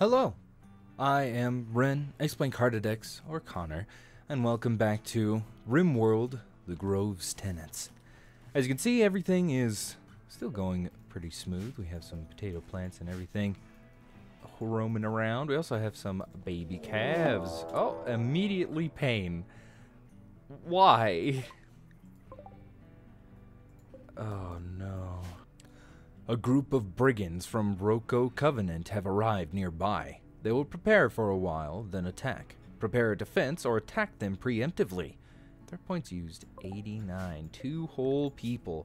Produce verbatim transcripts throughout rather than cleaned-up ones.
Hello, I am Ren, XblankheartedX, or Connor, and welcome back to RimWorld, The Grove's Tenants. As you can see, everything is still going pretty smooth. We have some potato plants and everything roaming around. We also have some baby calves. Oh, immediately pain. Why? Oh no. A group of brigands from Roko Covenant have arrived nearby. They will prepare for a while, then attack. Prepare a defense or attack them preemptively. Their points used eighty-nine. Two whole people.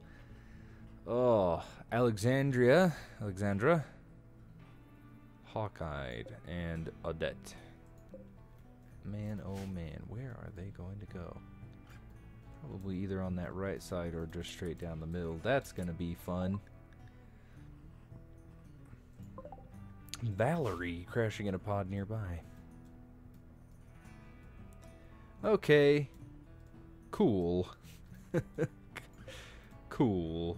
Oh, Alexandria, Alexandra, Hawkeye, and Odette. Man, oh man, where are they going to go? Probably either on that right side or just straight down the middle. That's going to be fun. Valerie crashing in a pod nearby. Okay. Cool. Cool.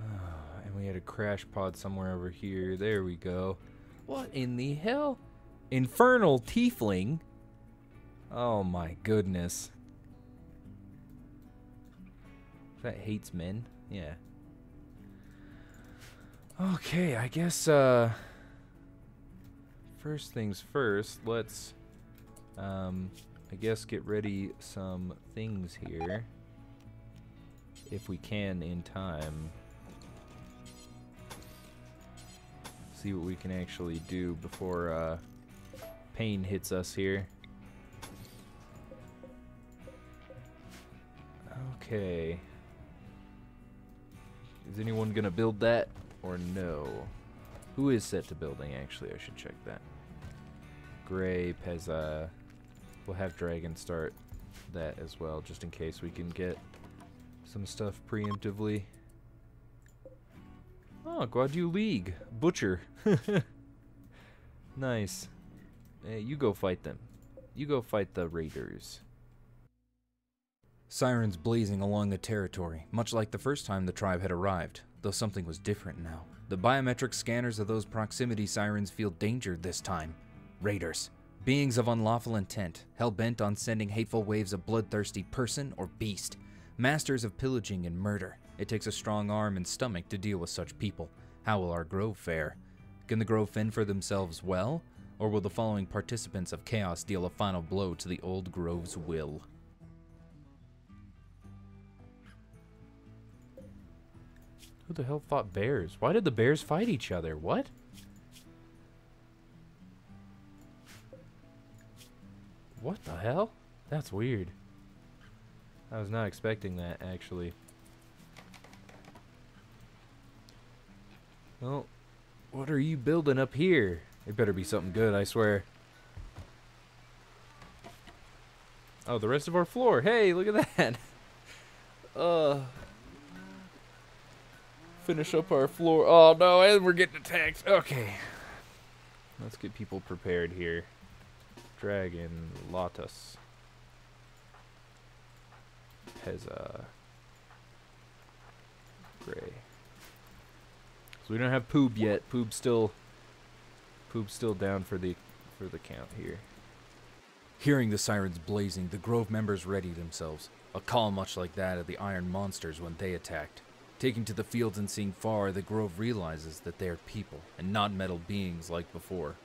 Uh, and we had a crash pod somewhere over here. There we go. What in the hell? Infernal tiefling? Oh my goodness. That hates men. Yeah. Okay, I guess, uh, first things first, let's, um, I guess get ready some things here, if we can in time. See what we can actually do before, uh, pain hits us here. Okay. Is anyone gonna build that? Or no. Who is set to building, actually? I should check that. Gray, Peza. We'll have Dragon start that as well, just in case we can get some stuff preemptively. Oh, Guadu League. Butcher. Nice. Hey, you go fight them. You go fight the raiders. Sirens blazing along the territory, much like the first time the tribe had arrived. Though something was different now. The biometric scanners of those proximity sirens feel danger this time. Raiders. Beings of unlawful intent, hell-bent on sending hateful waves of bloodthirsty person or beast. Masters of pillaging and murder. It takes a strong arm and stomach to deal with such people. How will our grove fare? Can the grove fend for themselves well? Or will the following participants of chaos deal a final blow to the old grove's will? Who the hell fought bears? Why did the bears fight each other? What? What the hell? That's weird. I was not expecting that, actually. Well, what are you building up here? It better be something good, I swear. Oh, the rest of our floor. Hey, look at that. uh... Finish up our floor. Oh no, and we're getting attacked. Okay. Let's get people prepared here. Dragon, Latas, Peza, Gray. So we don't have Poob yet. Poob's still Poob's still down for the for the count here. Hearing the sirens blazing, the Grove members ready themselves. A call much like that of the Iron Monsters when they attacked. Taking to the fields and seeing far, the Grove realizes that they are people, and not metal beings like before.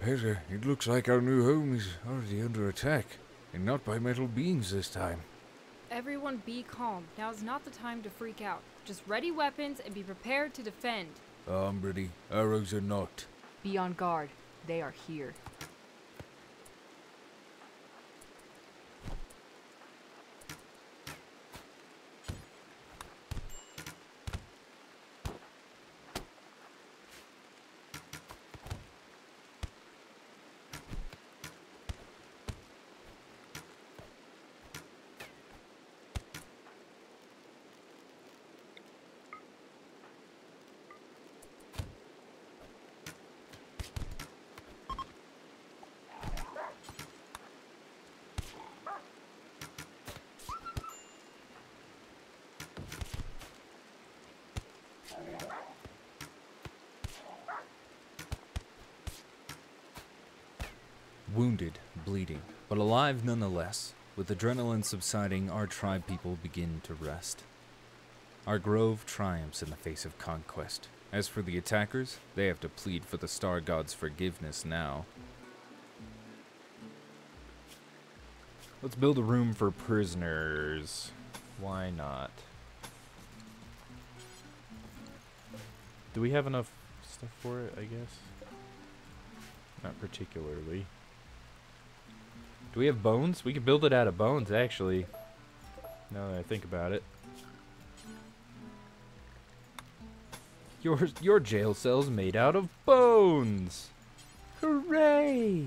Peza, it looks like our new home is already under attack, and not by metal beings this time. Everyone be calm. Now is not the time to freak out. Just ready weapons and be prepared to defend. Oh, I'm ready. Arrows are knocked. Be on guard. They are here. Wounded, bleeding, but alive nonetheless, with adrenaline subsiding, our tribe people begin to rest. Our grove triumphs in the face of conquest. As for the attackers, they have to plead for the Star God's forgiveness now. Let's build a room for prisoners. Why not? Do we have enough stuff for it, I guess? Not particularly. Do we have bones? We could build it out of bones, actually. Now that I think about it. Your, your jail cell's made out of bones! Hooray!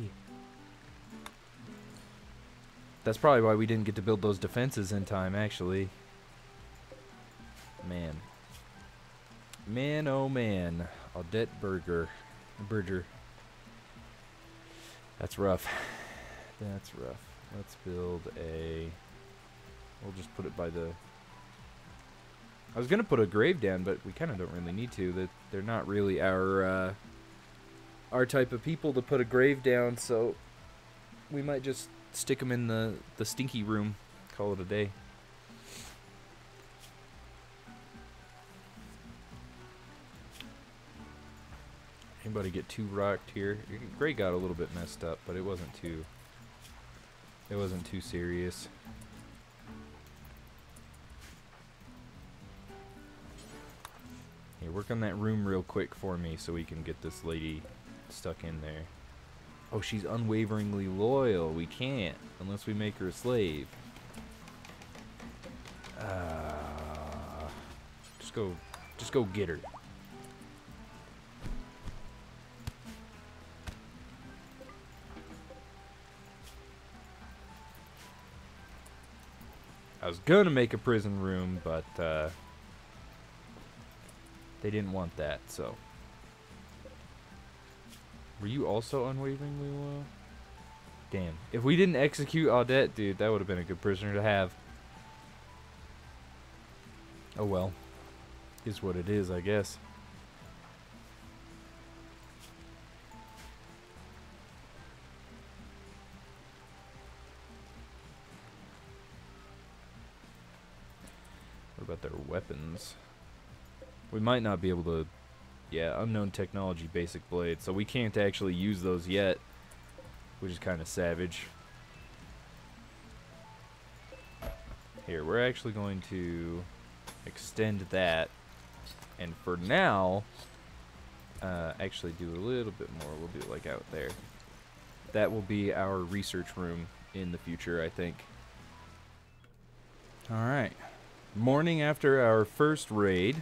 That's probably why we didn't get to build those defenses in time, actually. Man. Man, oh man. Audette Burger. Berger. That's rough. That's rough. Let's build a... We'll just put it by the... I was going to put a grave down, but we kind of don't really need to. That They're not really our uh, our type of people to put a grave down, so we might just stick them in the, the stinky room. Call it a day. Anybody get too rocked here? Gray got a little bit messed up, but it wasn't too... It wasn't too serious. Hey, work on that room real quick for me so we can get this lady stuck in there. Oh, she's unwaveringly loyal. We can't unless we make her a slave. Uh, just go, just go get her. I was gonna make a prison room, but uh, they didn't want that, so. Were you also unwaveringly loyal? Damn. If we didn't execute Audette, dude, that would have been a good prisoner to have. Oh well. Is what it is, I guess. What about their weapons? We might not be able to... Yeah, unknown technology basic blades, so we can't actually use those yet, which is kind of savage. Here, we're actually going to extend that, and for now, uh, actually do a little bit more. We'll do it like out there. That will be our research room in the future, I think. Alright. Morning after our first raid.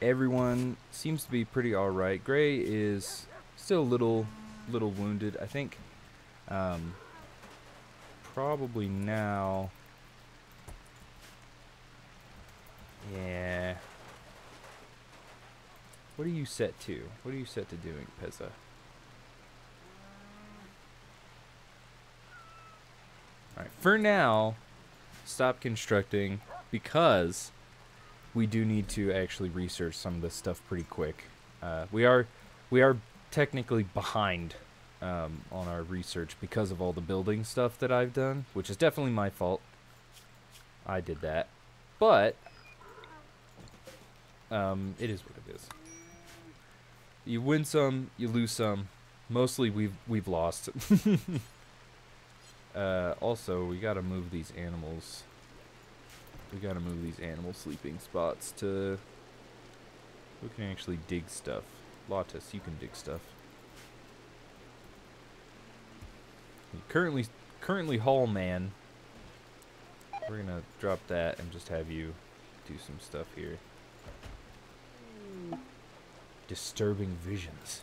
Everyone seems to be pretty alright. Gray is still a little, little wounded, I think. Um, probably now... Yeah. What are you set to? What are you set to doing, Peza? Alright, for now, stop constructing, because... we do need to actually research some of this stuff pretty quick. Uh, we are we are technically behind um, on our research because of all the building stuff that I've done, which is definitely my fault. I did that. But, um, it is what it is. You win some, you lose some. Mostly we've, we've lost. uh, also, we gotta move these animals... We gotta move these animal sleeping spots to... Who can actually dig stuff? Latas, you can dig stuff. Currently, currently haul man. We're gonna drop that and just have you do some stuff here. Disturbing visions.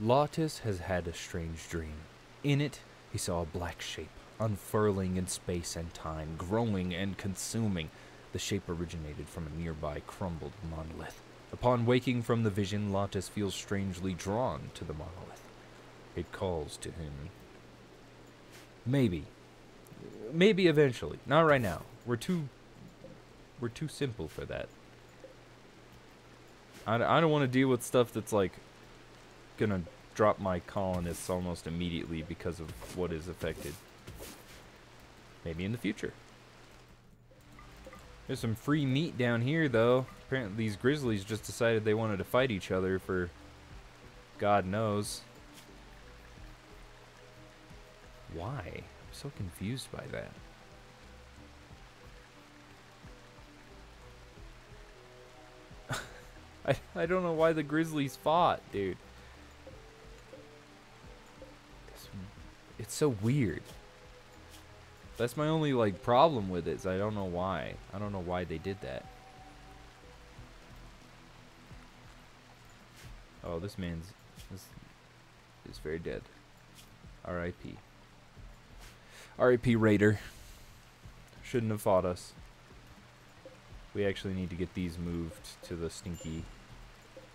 Latas has had a strange dream. In it, he saw a black shape, unfurling in space and time, growing and consuming. The shape originated from a nearby crumbled monolith. Upon waking from the vision, Latas feels strangely drawn to the monolith. It calls to him. Maybe. Maybe eventually. Not right now. We're too... We're too simple for that. I, I don't want to deal with stuff that's like gonna drop my colonists almost immediately because of what is affected. Maybe in the future. There's some free meat down here, though. Apparently these grizzlies just decided they wanted to fight each other for God knows. Why? I'm so confused by that. I, I don't know why the grizzlies fought, dude. It's, it's so weird. That's my only like problem with it, is I don't know why. I don't know why they did that. Oh, this man's this is very dead. R I P R I P Raider. Shouldn't have fought us. We actually need to get these moved to the stinky.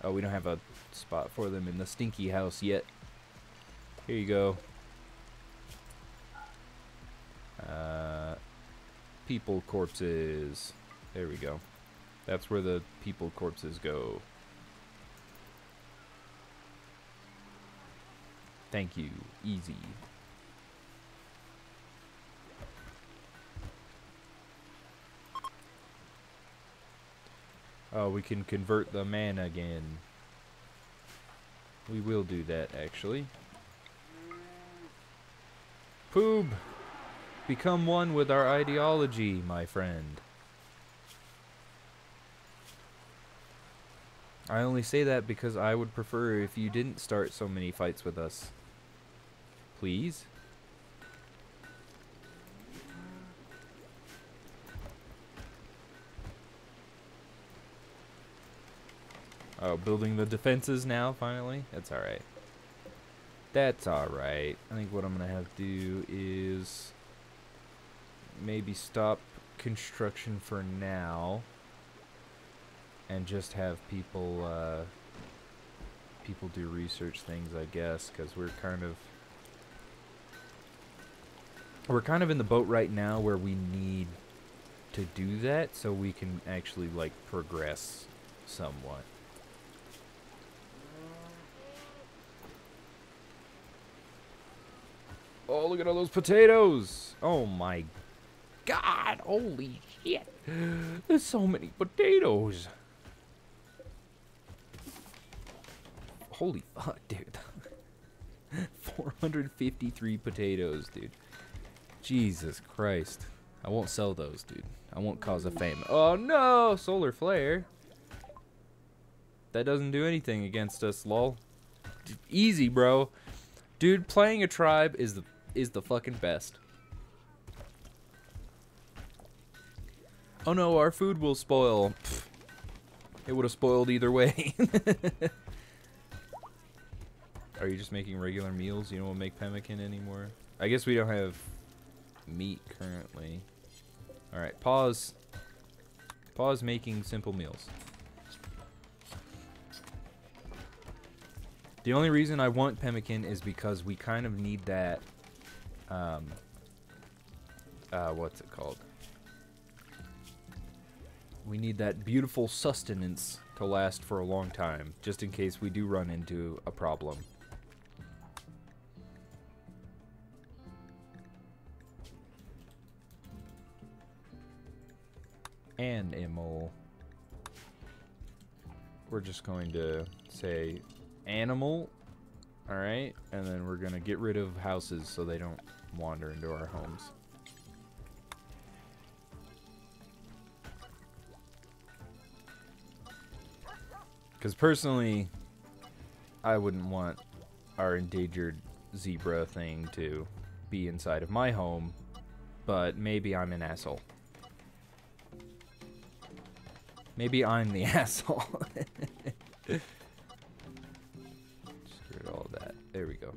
Oh, we don't have a spot for them in the stinky house yet. Here you go. Uh, people corpses. There we go. That's where the people corpses go. Thank you. Easy. Oh, we can convert the man again. We will do that, actually. Poob! Become one with our ideology, my friend. I only say that because I would prefer if you didn't start so many fights with us. Please? Oh, building the defenses now, finally? That's alright. That's alright. I think what I'm going to have to do is maybe stop construction for now and just have people uh, people do research things, I guess, because we're kind of we're kind of in the boat right now where we need to do that so we can actually like progress somewhat. Oh, look at all those potatoes! Oh my God, holy shit! There's so many potatoes! Holy fuck, dude. four hundred fifty-three potatoes, dude. Jesus Christ. I won't sell those, dude. I won't cause a famine. Oh no! Solar flare! That doesn't do anything against us, lol. D- easy, bro. Dude, playing a tribe is the is the fucking best. Oh no, our food will spoil. Pfft. It would have spoiled either way. Are you just making regular meals? You don't want to make pemmican anymore? I guess we don't have meat currently. Alright, pause. Pause making simple meals. The only reason I want pemmican is because we kind of need that, um, uh, what's it called? We need that beautiful sustenance to last for a long time, just in case we do run into a problem. And animal. We're just going to say animal, all right, and then we're gonna get rid of houses so they don't wander into our homes. Because personally, I wouldn't want our endangered zebra thing to be inside of my home, but maybe I'm an asshole. Maybe I'm the asshole. All that. There we go.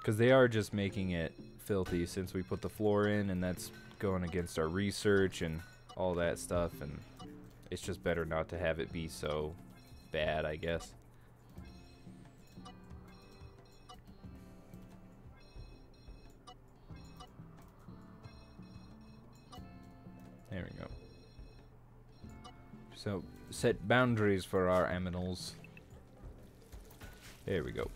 Because they are just making it filthy since we put the floor in, and that's going against our research and all that stuff, and it's just better not to have it be so bad, I guess. There we go. So, set boundaries for our aminals. There we go.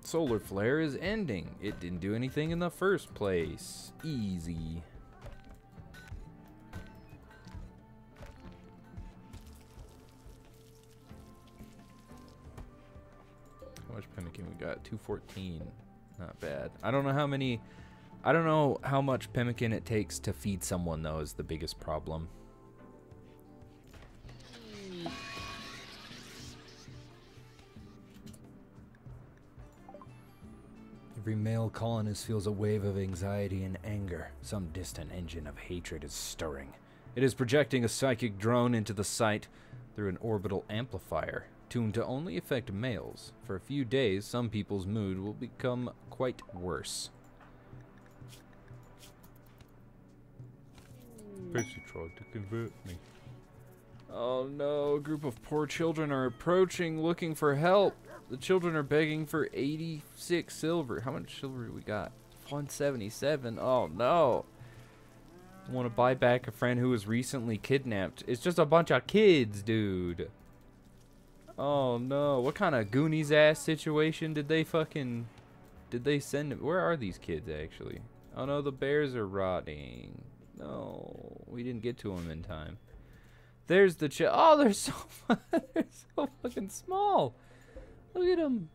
Solar flare is ending. It didn't do anything in the first place. Easy. How much pemmican we got? two fourteen. Not bad. I don't know how many... I don't know how much pemmican it takes to feed someone, though, is the biggest problem. Every male colonist feels a wave of anxiety and anger. Some distant engine of hatred is stirring. It is projecting a psychic drone into the site through an orbital amplifier, tuned to only affect males. For a few days, some people's mood will become quite worse. Peza tried to convert me. Oh no, a group of poor children are approaching, looking for help. The children are begging for eighty-six silver. How much silver we got? one seventy-seven. Oh no. I want to buy back a friend who was recently kidnapped. It's just a bunch of kids, dude. Oh no. What kind of Goonies ass situation did they fucking... Did they send them? Where are these kids actually? Oh no, the bears are rotting. No. We didn't get to them in time. There's the ch- Oh, they're so, they're so fucking small. Look at him.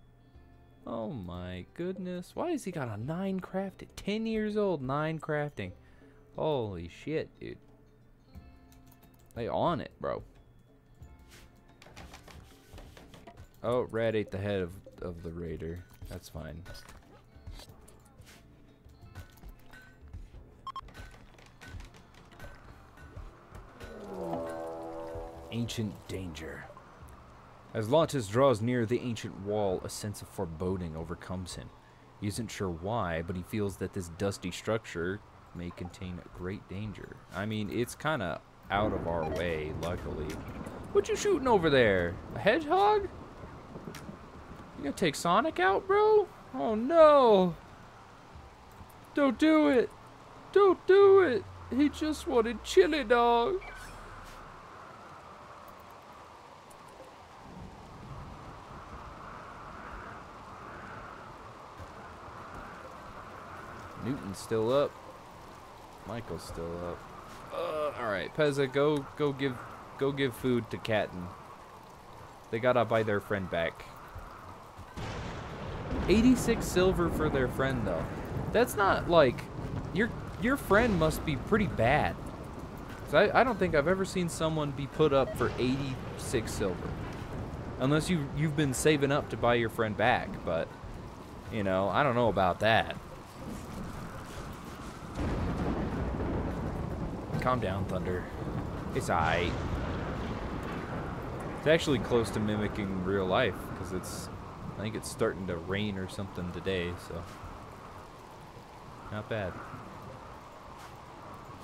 Oh my goodness. Why has he got a nine crafted? Ten years old, nine crafting. Holy shit, dude. They on it, bro. Oh, rat ate the head of, of the raider. That's fine. Ancient danger. As Latas draws near the ancient wall, a sense of foreboding overcomes him. He isn't sure why, but he feels that this dusty structure may contain great danger. I mean, it's kind of out of our way, luckily. What you shooting over there? A hedgehog? You gonna take Sonic out, bro? Oh no! Don't do it! Don't do it! He just wanted chili dogs! Newton's still up. Michael's still up. Uh, all right, Peza, go, go give, go give food to Catton. They gotta buy their friend back. eighty-six silver for their friend, though. That's not like your your friend must be pretty bad. So I, I don't think I've ever seen someone be put up for eighty-six silver, unless you you've been saving up to buy your friend back. But you know, I don't know about that. Calm down, Thunder. It's aight. It's actually close to mimicking real life because it's, I think it's starting to rain or something today, so not bad.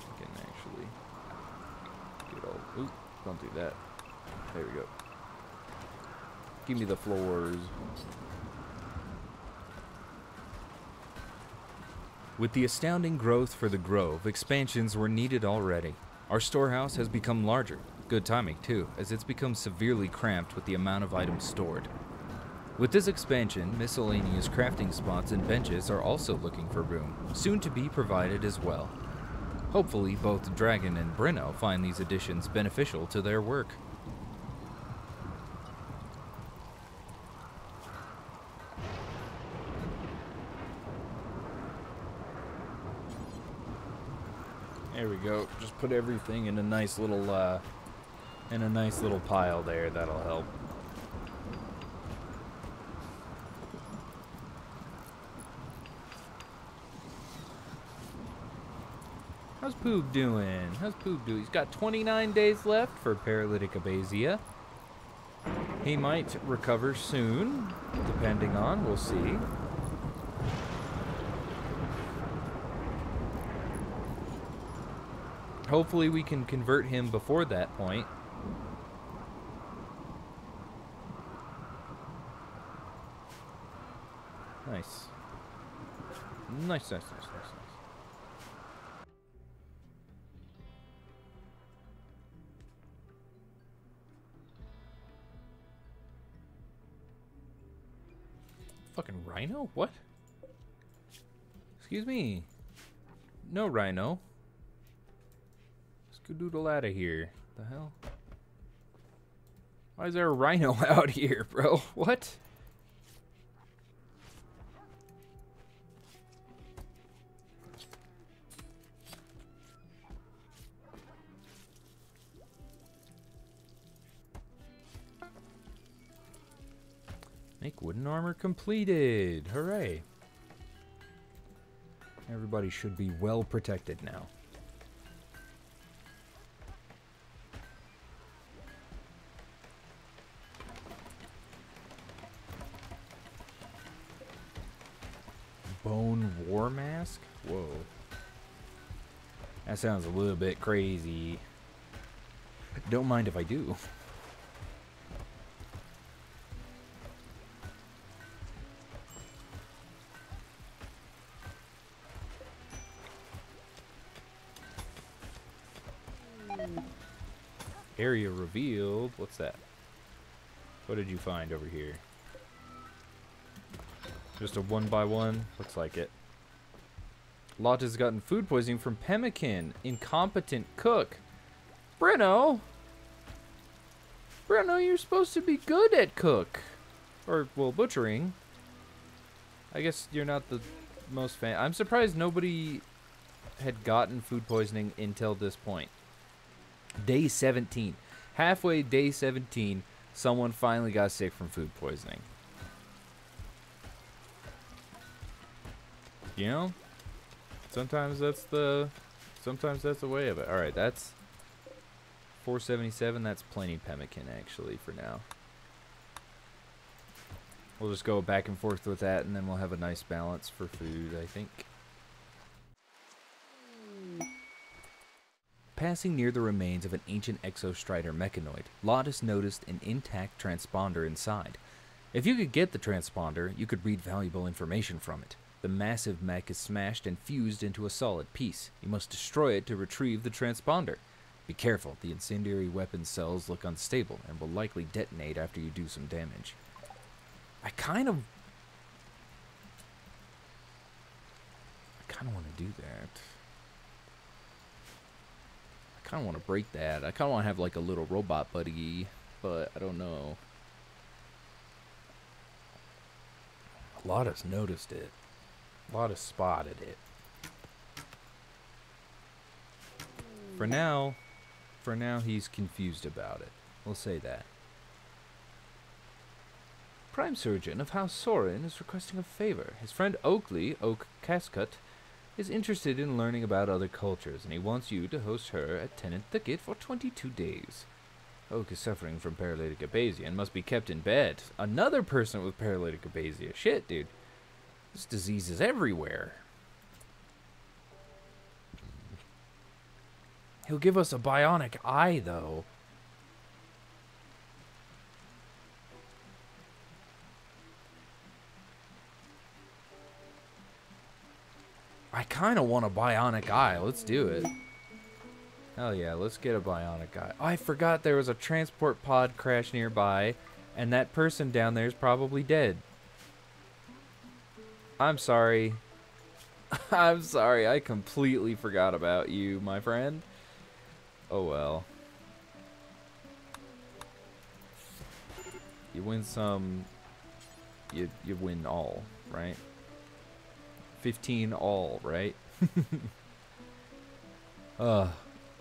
I can actually get all. Oop! Don't do that. There we go. Give me the floors. With the astounding growth for the Grove, expansions were needed already. Our storehouse has become larger, good timing too, as it's become severely cramped with the amount of items stored. With this expansion, miscellaneous crafting spots and benches are also looking for room, soon to be provided as well. Hopefully, both Dragon and Breno find these additions beneficial to their work. There we go. Just put everything in a nice little, uh, in a nice little pile there. That'll help. How's Poob doing? How's Poob doing? He's got twenty-nine days left for paralytic abasia. He might recover soon, depending on. We'll see. Hopefully we can convert him before that point. Nice. Nice, nice, nice, nice, nice. Fucking rhino? What? Excuse me. No rhino. Skedoodle out of here. What the hell? Why is there a rhino out here, bro? What? Make wooden armor completed. Hooray. Everybody should be well protected now. Bone war mask? Whoa. That sounds a little bit crazy. Don't mind if I do. Area revealed. What's that? What did you find over here? Just a one by one? Looks like it. Latas has gotten food poisoning from pemmican. Incompetent cook. Breno! Breno, you're supposed to be good at cook. Or, well, butchering. I guess you're not the most fan. I'm surprised nobody had gotten food poisoning until this point. Day seventeen. Halfway day seventeen, someone finally got sick from food poisoning. You know? Sometimes that's the sometimes that's the way of it. Alright, that's four seventy-seven. That's plenty pemmican actually for now. We'll just go back and forth with that and then we'll have a nice balance for food, I think. Passing near the remains of an ancient Exo Strider mechanoid, Latas noticed an intact transponder inside. If you could get the transponder, you could read valuable information from it. The massive mech is smashed and fused into a solid piece. You must destroy it to retrieve the transponder. Be careful, the incendiary weapon cells look unstable and will likely detonate after you do some damage. I kind of... I kind of want to do that. I kind of want to break that. I kind of want to have like a little robot buddy, but I don't know. Latas noticed it. Latas spotted it. For now, for now he's confused about it. We'll say that. Prime Surgeon of House Sorin is requesting a favor. His friend Oakley, Oak Cascut, is interested in learning about other cultures, and he wants you to host her at Tennant Thicket for twenty-two days. Oak is suffering from paralytic abasia and must be kept in bed. Another person with paralytic abasia. Shit, dude. This disease is everywhere. He'll give us a bionic eye, though. I kind of want a bionic eye. Let's do it. Hell yeah, let's get a bionic eye. I forgot there was a transport pod crash nearby, and that person down there is probably dead. I'm sorry. I'm sorry. I completely forgot about you, my friend. Oh well. You win some, you, you win all, right? fifteen all, right? uh,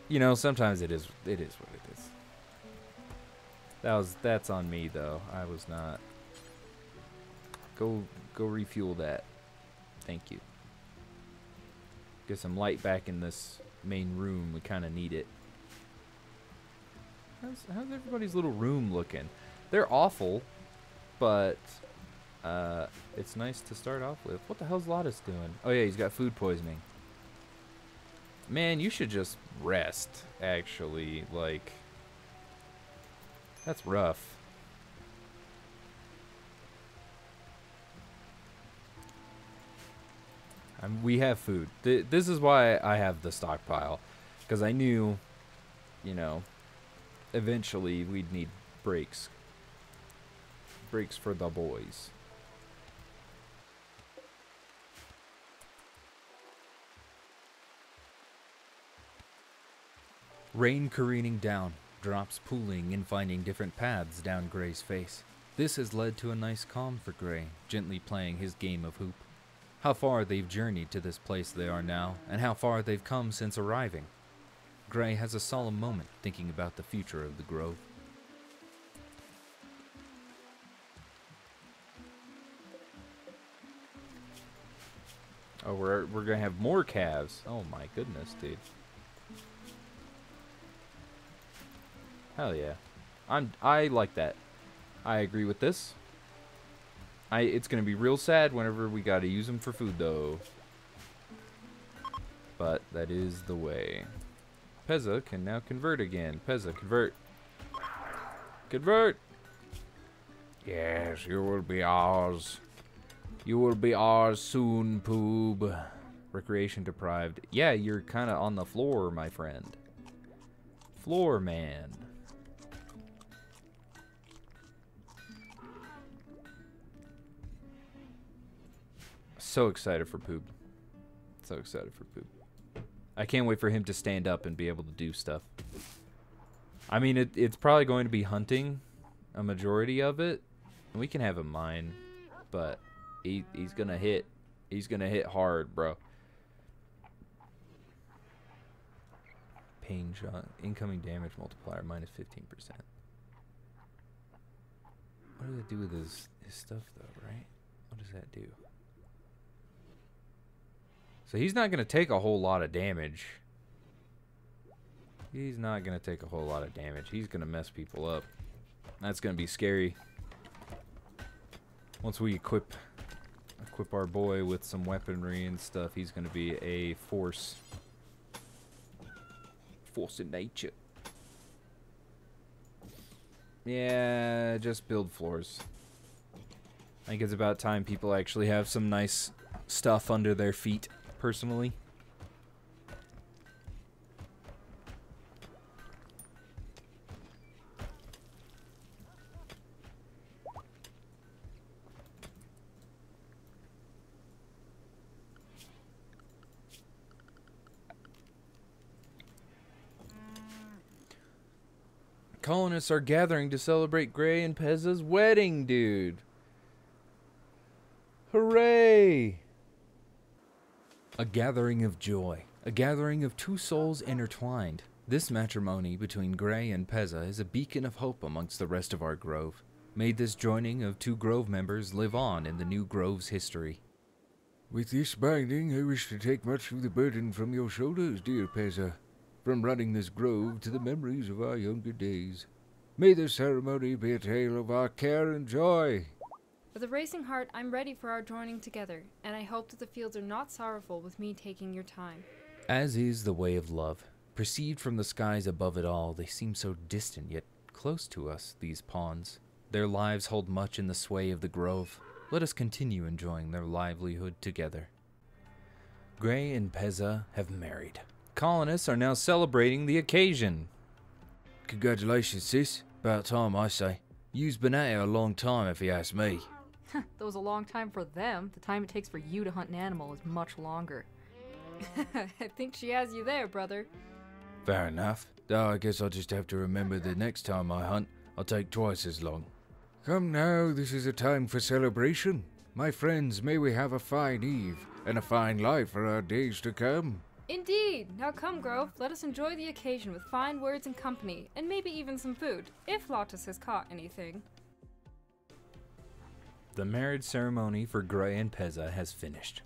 you know, sometimes it is it is what it is. That was that's on me though. I was not. Go go refuel that. Thank you. Get some light back in this main room. We kind of need it. How's, how's everybody's little room looking? They're awful, but Uh, it's nice to start off with. What the hell's Latas doing? Oh yeah, he's got food poisoning. Man, you should just rest, actually. Like, that's rough. I'm, we have food. Th this is why I have the stockpile. Because I knew, you know, eventually we'd need breaks. Breaks for the boys. Rain careening down, drops pooling and finding different paths down Gray's face. This has led to a nice calm for Gray, gently playing his game of hoop. How far they've journeyed to this place they are now, and how far they've come since arriving. Gray has a solemn moment thinking about the future of the Grove. Oh, we're, we're gonna have more calves. Oh my goodness, dude. Hell yeah. I'm, I like that. I agree with this. I It's gonna be real sad whenever we gotta use them for food, though. But that is the way. Peza can now convert again. Peza, convert. Convert! Yes, you will be ours. You will be ours soon, Poob. Recreation deprived. Yeah, you're kind of on the floor, my friend. Floor man. So excited for Poob. So excited for Poob. I can't wait for him to stand up and be able to do stuff. I mean, it, it's probably going to be hunting a majority of it. We can have him mine, but he, he's going to hit. He's going to hit hard, bro. Pain shot. Incoming damage multiplier, minus fifteen percent. What does it do with his, his stuff, though, right? What does that do? So he's not going to take a whole lot of damage. He's not going to take a whole lot of damage. He's going to mess people up. That's going to be scary. Once we equip equip our boy with some weaponry and stuff, he's going to be a force. Force in nature. Yeah, just build floors. I think it's about time people actually have some nice stuff under their feet. Personally, colonists are gathering to celebrate Gray and Peza's wedding, dude. Hooray! A gathering of joy, a gathering of two souls intertwined. This matrimony between Gray and Peza is a beacon of hope amongst the rest of our Grove. May this joining of two Grove members live on in the new Grove's history. With this binding, I wish to take much of the burden from your shoulders, dear Peza, from running this Grove to the memories of our younger days. May this ceremony be a tale of our care and joy. With a racing heart, I'm ready for our joining together, and I hope that the fields are not sorrowful with me taking your time. As is the way of love. Perceived from the skies above it all, they seem so distant yet close to us, these pawns. Their lives hold much in the sway of the Grove. Let us continue enjoying their livelihood together. Gray and Peza have married. Colonists are now celebrating the occasion. Congratulations, sis. About time, I say. You's been at it a long time, if you ask me. That was a long time for them. The time it takes for you to hunt an animal is much longer. I think she has you there, brother. Fair enough. Though I guess I'll just have to remember the next time I hunt, I'll take twice as long. Come now, this is a time for celebration. My friends, may we have a fine eve and a fine life for our days to come. Indeed! Now come, Grove, let us enjoy the occasion with fine words and company, and maybe even some food, if Latas has caught anything. The marriage ceremony for Gray and Peza has finished.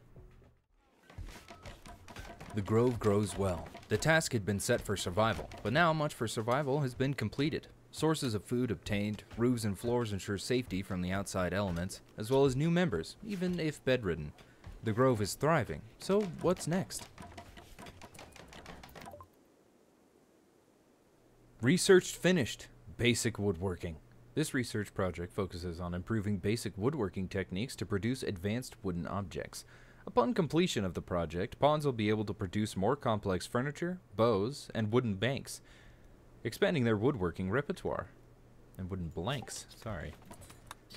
The Grove grows well. The task had been set for survival, but now much for survival has been completed. Sources of food obtained, roofs and floors ensure safety from the outside elements, as well as new members, even if bedridden. The Grove is thriving, so what's next? Research finished. Basic woodworking. This research project focuses on improving basic woodworking techniques to produce advanced wooden objects. Upon completion of the project, pawns will be able to produce more complex furniture, bows, and wooden banks, expanding their woodworking repertoire. And wooden blanks, sorry.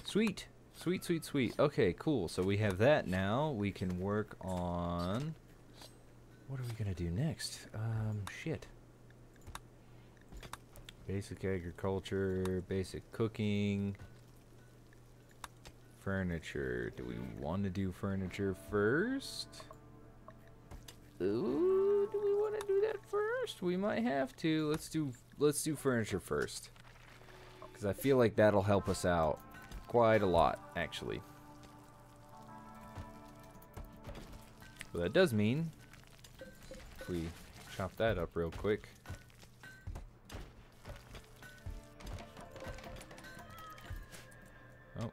Sweet, sweet, sweet, sweet. Okay, cool, so we have that now. We can work on... What are we gonna do next? Um, shit. Basic agriculture, basic cooking, furniture. Do we want to do furniture first? Ooh, do we want to do that first? We might have to. Let's do let's do furniture first, because I feel like that'll help us out quite a lot, actually. But that does mean if we chop that up real quick. Oh,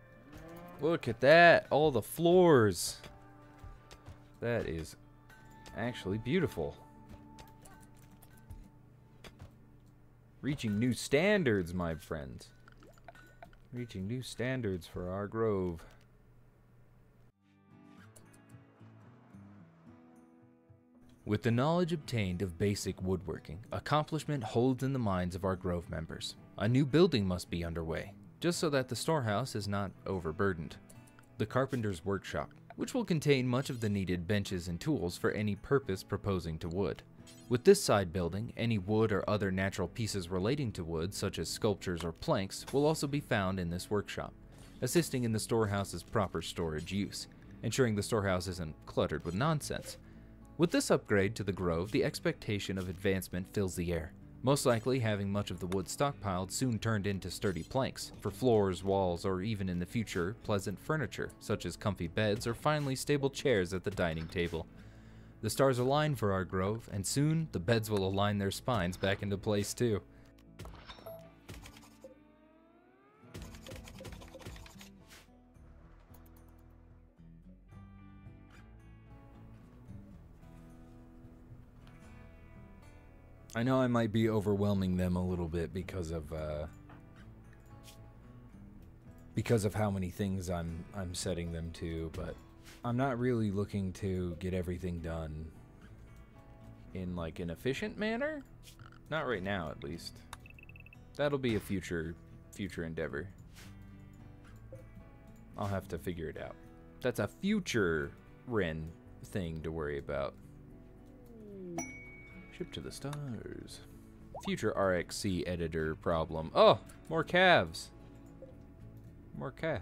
look at that! All the floors. That is actually beautiful. Reaching new standards, my friends. Reaching new standards for our grove. With the knowledge obtained of basic woodworking, accomplishment holds in the minds of our grove members. A new building must be underway, just so that the storehouse is not overburdened. The carpenter's workshop, which will contain much of the needed benches and tools for any purpose proposing to wood. With this side building, any wood or other natural pieces relating to wood, such as sculptures or planks, will also be found in this workshop, assisting in the storehouse's proper storage use, ensuring the storehouse isn't cluttered with nonsense. With this upgrade to the grove, the expectation of advancement fills the air, most likely having much of the wood stockpiled soon turned into sturdy planks, for floors, walls, or even in the future, pleasant furniture, such as comfy beds or finally stable chairs at the dining table. The stars align for our grove, and soon, the beds will align their spines back into place too. I know I might be overwhelming them a little bit because of uh, because of how many things I'm I'm setting them to, but I'm not really looking to get everything done in like an efficient manner. Not right now, at least. That'll be a future future endeavor. I'll have to figure it out. That's a future Ren thing to worry about. Ship to the stars. Future R X C editor problem. Oh, more calves. More calf.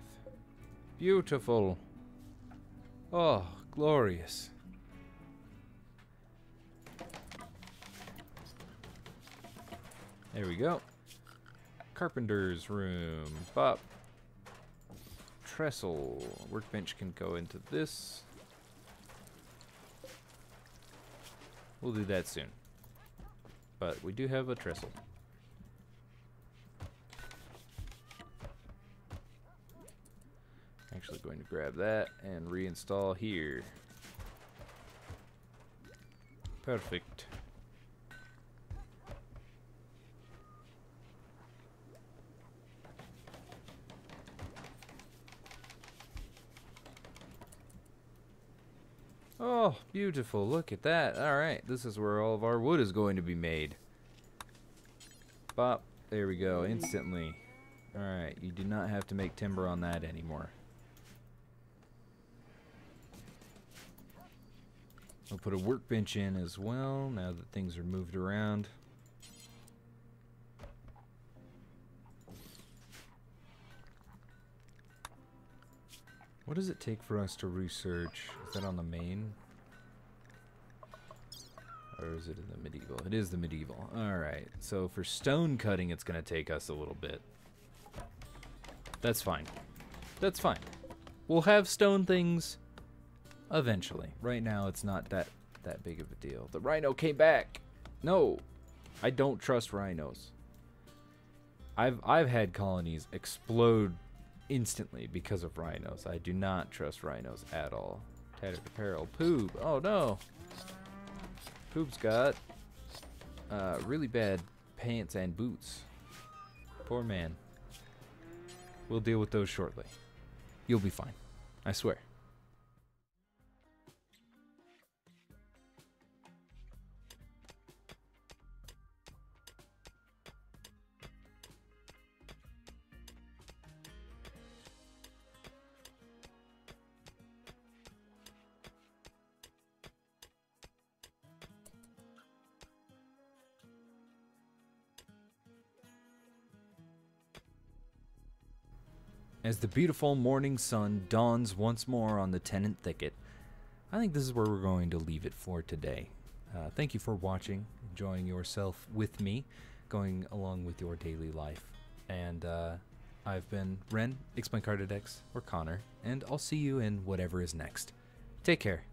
Beautiful. Oh, glorious. There we go. Carpenter's room. Bop. Trestle. Workbench can go into this. We'll do that soon. But we do have a trestle. Actually going to grab that and reinstall here. Perfect. Oh, beautiful. Look at that. Alright, this is where all of our wood is going to be made. Bop. There we go. Instantly. Alright, you do not have to make timber on that anymore. We'll put a workbench in as well, now that things are moved around. What does it take for us to research? Is that on the main? Or is it in the medieval? It is the medieval. Alright, so for stone cutting it's going to take us a little bit. That's fine. That's fine. We'll have stone things eventually. Right now it's not that, that big of a deal. The rhino came back! No! I don't trust rhinos. I've, I've had colonies explode instantly because of rhinos. I do not trust rhinos at all. Tattered apparel. Poob. Oh no. Poob's got uh, really bad pants and boots. Poor man. We'll deal with those shortly. You'll be fine. I swear. as the beautiful morning sun dawns once more on the Tennant Thicket. I think this is where we're going to leave it for today. Uh, thank you for watching, enjoying yourself with me, going along with your daily life. And uh, I've been Ren, XblankheartedX, or Connor, and I'll see you in whatever is next. Take care.